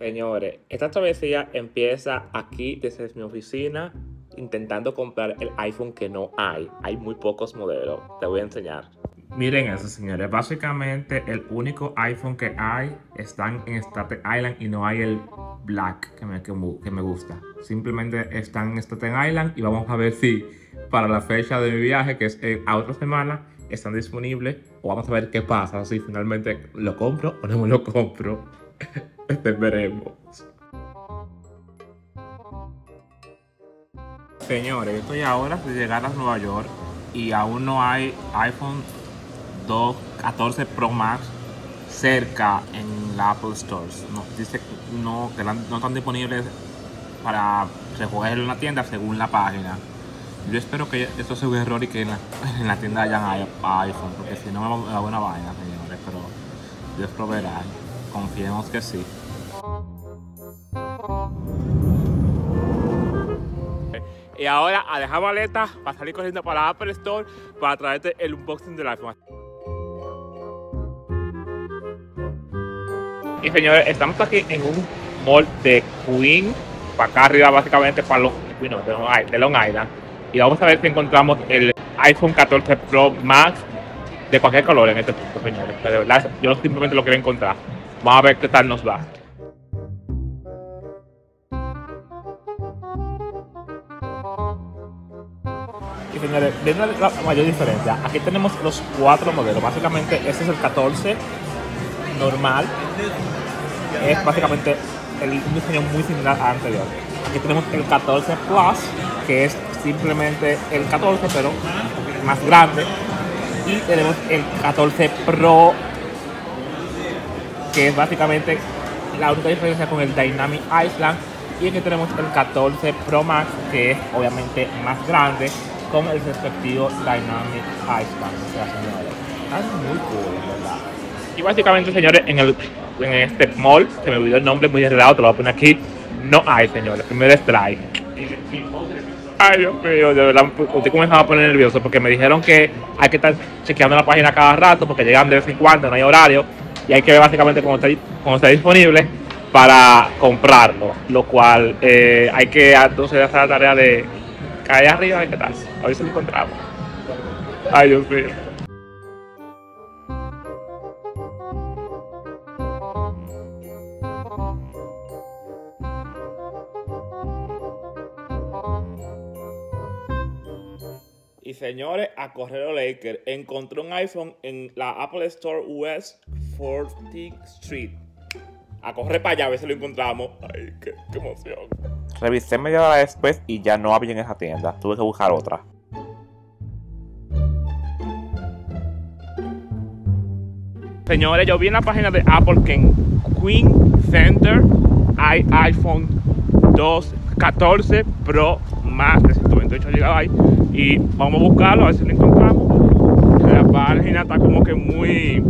Señores, esta travesía empieza aquí desde mi oficina intentando comprar el iPhone que no hay. Hay muy pocos modelos. Te voy a enseñar. Miren eso, señores. Básicamente el único iPhone que hay están en Staten Island y no hay el Black que me gusta. Simplemente están en Staten Island y vamos a ver si para la fecha de mi viaje, que es a otra semana, están disponibles o vamos a ver qué pasa, si finalmente lo compro o no me lo compro. Veremos. Señores, estoy ahora de llegar a Nueva York y aún no hay iPhone 14 Pro Max cerca en la Apple Store. Nos dice que no están disponibles para recogerlo en la tienda según la página. Yo espero que esto sea un error y que en la tienda hayan iPhone, porque si no me da una vaina, señores, pero Dios proveerá. Confiemos que sí. Y ahora a dejar maleta para salir corriendo para Apple Store para traerte el unboxing del iPhone. Y señores, estamos aquí en un mall de Queen, para acá arriba básicamente para los de Long Island. Y vamos a ver si encontramos el iPhone 14 Pro Max de cualquier color en este punto, señores. Pero de verdad, yo simplemente lo quiero encontrar. Vamos a ver qué tal nos va. Y señores, viendo la mayor diferencia, aquí tenemos los 4 modelos. Básicamente este es el 14 normal. Es básicamente un diseño muy similar al anterior. Aquí tenemos el 14 Plus, que es simplemente el 14, pero más grande. Y tenemos el 14 Pro, que es básicamente la única diferencia con el Dynamic Island. Y aquí tenemos el 14 Pro Max, que es obviamente más grande, con el respectivo Dynamic Island. O sea, señores, es muy cool, ¿verdad? Y básicamente, señores, en este mall, se me olvidó el nombre muy enredado, te lo voy a poner aquí. No hay, señores, primero strike. Ay, Dios mío, de verdad, estoy comenzando a poner nervioso porque me dijeron que hay que estar chequeando la página cada rato porque llegan de vez en cuando, no hay horario. Y hay que ver básicamente cuando está disponible para comprarlo, lo cual hay que entonces hacer la tarea de caer arriba y qué tal, a ver si lo encontramos. Ay, Dios mío. Y señores, a correo Laker, encontré un iPhone en la Apple Store West 14th Street. A correr para allá, a ver si lo encontramos. Ay, qué emoción. Revisé media hora después y ya no había en esa tienda. Tuve que buscar otra. Señores, yo vi en la página de Apple que en Queen Center hay iPhone 14 Pro Max de 128 GB. Y vamos a buscarlo, a ver si lo encontramos. La página está como que muy...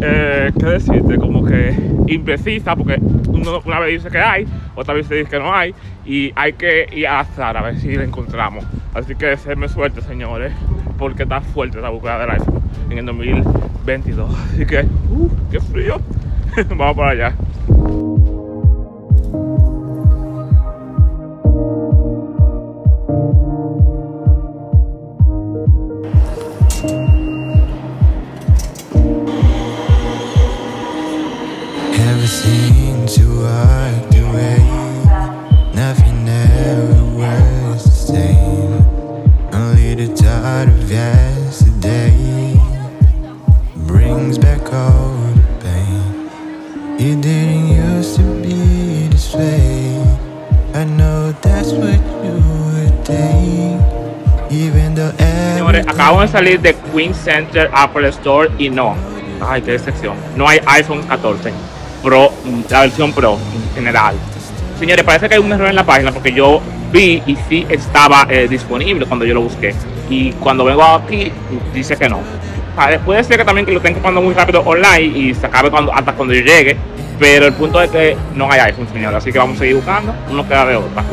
¿qué decirte? Como que imprecisa, porque una vez dice que hay, otra vez dice que no hay, y hay que ir al azar a ver si la encontramos. Así que déjenme suerte, señores, porque está fuerte la búsqueda del iPhone en el 2022. Así que, qué frío. Vamos para allá. Señores, acabamos de salir de Queen Center Apple Store y no. Ay, qué decepción. No hay iPhone 14 Pro, la versión Pro en general. Señores, parece que hay un error en la página porque yo vi y sí estaba disponible cuando yo lo busqué. Y cuando vengo aquí, dice que no. Puede ser que también que lo estén comprando muy rápido online y se acabe hasta cuando yo llegue. Pero el punto es que no hay iPhone, señores. Así que vamos a seguir buscando. Uno queda de otra.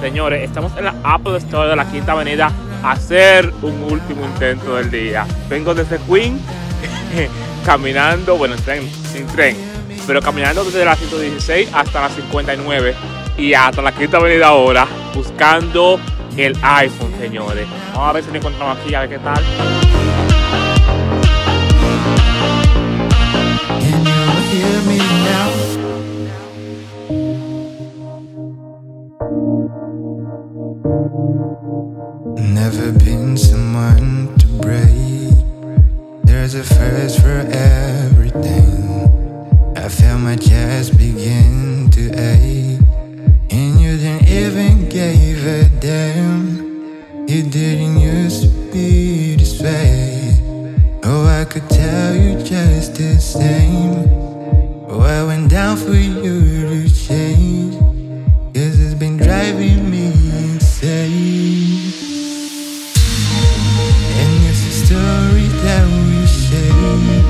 Señores, estamos en la Apple Store de la Quinta Avenida hacer un último intento del día. Vengo desde Queen caminando, bueno, en tren, sin tren, pero caminando desde la 116 hasta la 59 y hasta la Quinta Avenida ahora, buscando el iPhone, señores. Vamos a ver si lo encontramos aquí, a ver qué tal. Never been someone to break. There's a first for everything. I feel my chest begin to ache, and you didn't even give a damn. You didn't used to be this way. Oh, I could tell you just the same. Oh, I went down for you to change, 'cause it's been driving me insane. Story that we shared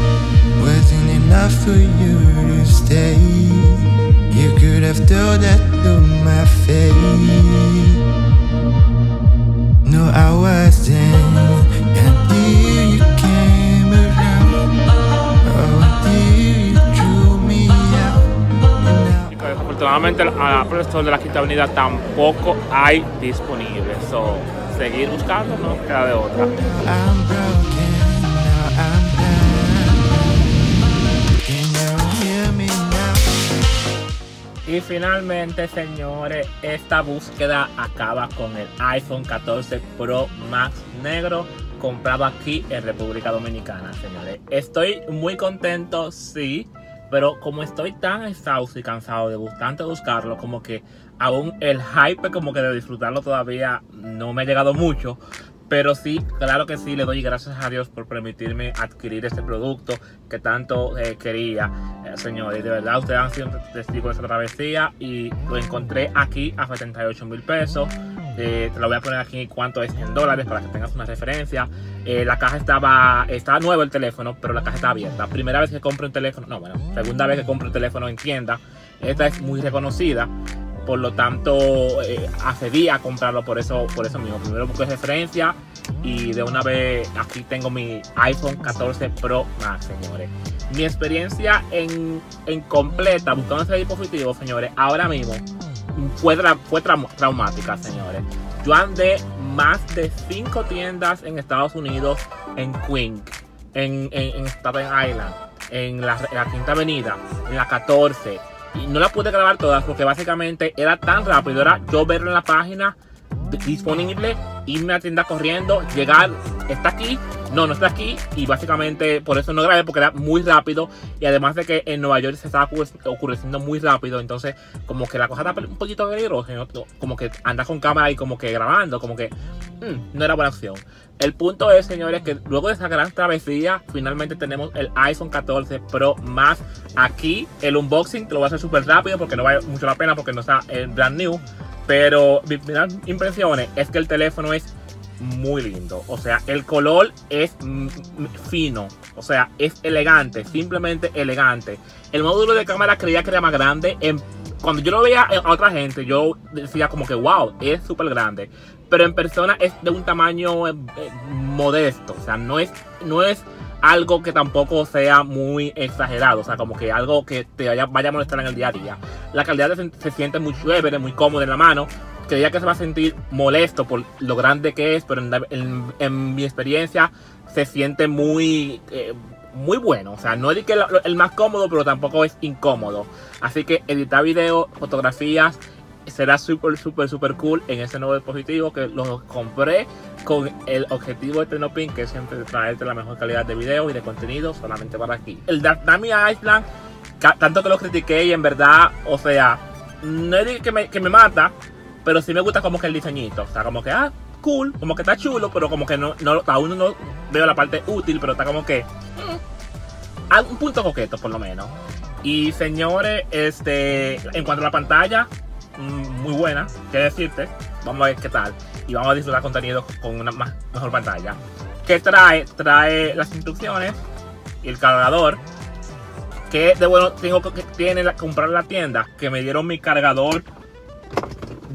wasn't enough for you to stay. You could have told that to my face. No, I wasn't. Afortunadamente la Apple Store de la Quinta Avenida tampoco hay disponible, so seguir buscando no queda de otra. Y finalmente, señores, esta búsqueda acaba con el iPhone 14 Pro Max negro comprado aquí en República Dominicana, señores. Estoy muy contento, sí. Pero como estoy tan exhausto y cansado de tanto buscarlo, como que aún el hype como que de disfrutarlo todavía no me ha llegado mucho. Pero sí, claro que sí, le doy gracias a Dios por permitirme adquirir este producto que tanto quería, señores. De verdad, ustedes han sido testigos de esta travesía y lo encontré aquí a 78,000 pesos. Te lo voy a poner aquí cuánto es en dólares para que tengas una referencia. La caja estaba nuevo el teléfono, pero la caja está abierta. Primera vez que compro un teléfono, no, bueno, segunda vez que compro un teléfono en tienda. Esta es muy reconocida, por lo tanto accedí a comprarlo por eso mismo. Primero busqué referencia y de una vez aquí tengo mi iPhone 14 Pro Max, señores. Mi experiencia en completa buscando ese dispositivo, señores, ahora mismo fue traumática, señores. Yo andé más de 5 tiendas en Estados Unidos, en Queen, en Staten Island, en la Quinta Avenida, en la 14. Y no la pude grabar todas porque básicamente era tan rápido, era yo verlo en la página disponible, irme a la tienda corriendo, llegar, está aquí, no está aquí, y básicamente por eso no grabé porque era muy rápido, y además de que en Nueva York se estaba ocurriendo muy rápido, entonces como que la cosa está un poquito peligrosa, como que andas con cámara y como que grabando, como que no era buena opción. El punto es, señores, que luego de esa gran travesía, finalmente tenemos el iPhone 14 Pro Max aquí. El unboxing te lo voy a hacer súper rápido porque no vale mucho la pena porque no está en brand new. Pero mis primeras impresiones es que el teléfono es muy lindo. O sea, el color es fino. O sea, es elegante, simplemente elegante. El módulo de cámara creía que era más grande. Cuando yo lo veía a otra gente, yo decía como que wow, es súper grande. Pero en persona es de un tamaño modesto. O sea, no es algo que tampoco sea muy exagerado, o sea, como que algo que te vaya a molestar en el día a día. La calidad se siente muy chévere, muy cómoda en la mano. Creía que se va a sentir molesto por lo grande que es, pero en mi experiencia se siente muy muy bueno. O sea, no es que el más cómodo, pero tampoco es incómodo. Así que editar video, fotografías, será súper cool en ese nuevo dispositivo que lo compré con el objetivo de Tecnopin, que es siempre traerte la mejor calidad de video y de contenido solamente para aquí. El Dynamic Island, tanto que lo critiqué, y en verdad, o sea, no es que me mata, pero sí me gusta como que el diseñito. O sea, como que cool, como que está chulo, pero como que no aún no veo la parte útil, pero está como que a un punto coqueto por lo menos. Y señores, en cuanto a la pantalla, muy buena, qué decirte. Vamos a ver qué tal y vamos a disfrutar contenido con una mejor pantalla. Que trae las instrucciones y el cargador, que de bueno tengo que comprar en la tienda, que me dieron mi cargador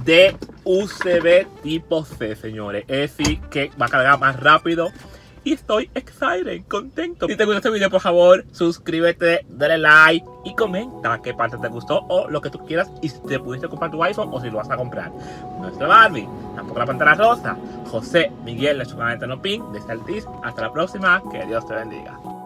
de USB tipo C, señores. Es decir, que va a cargar más rápido. Y estoy excited, contento. Si te gustó este video, por favor, suscríbete, dale like y comenta qué parte te gustó o lo que tú quieras. Y si te pudiste comprar tu iPhone o si lo vas a comprar. No es la Barbie, tampoco la pantalla rosa. José Miguel, la Chucaneta No Pink, de Saltis. Hasta la próxima, que Dios te bendiga.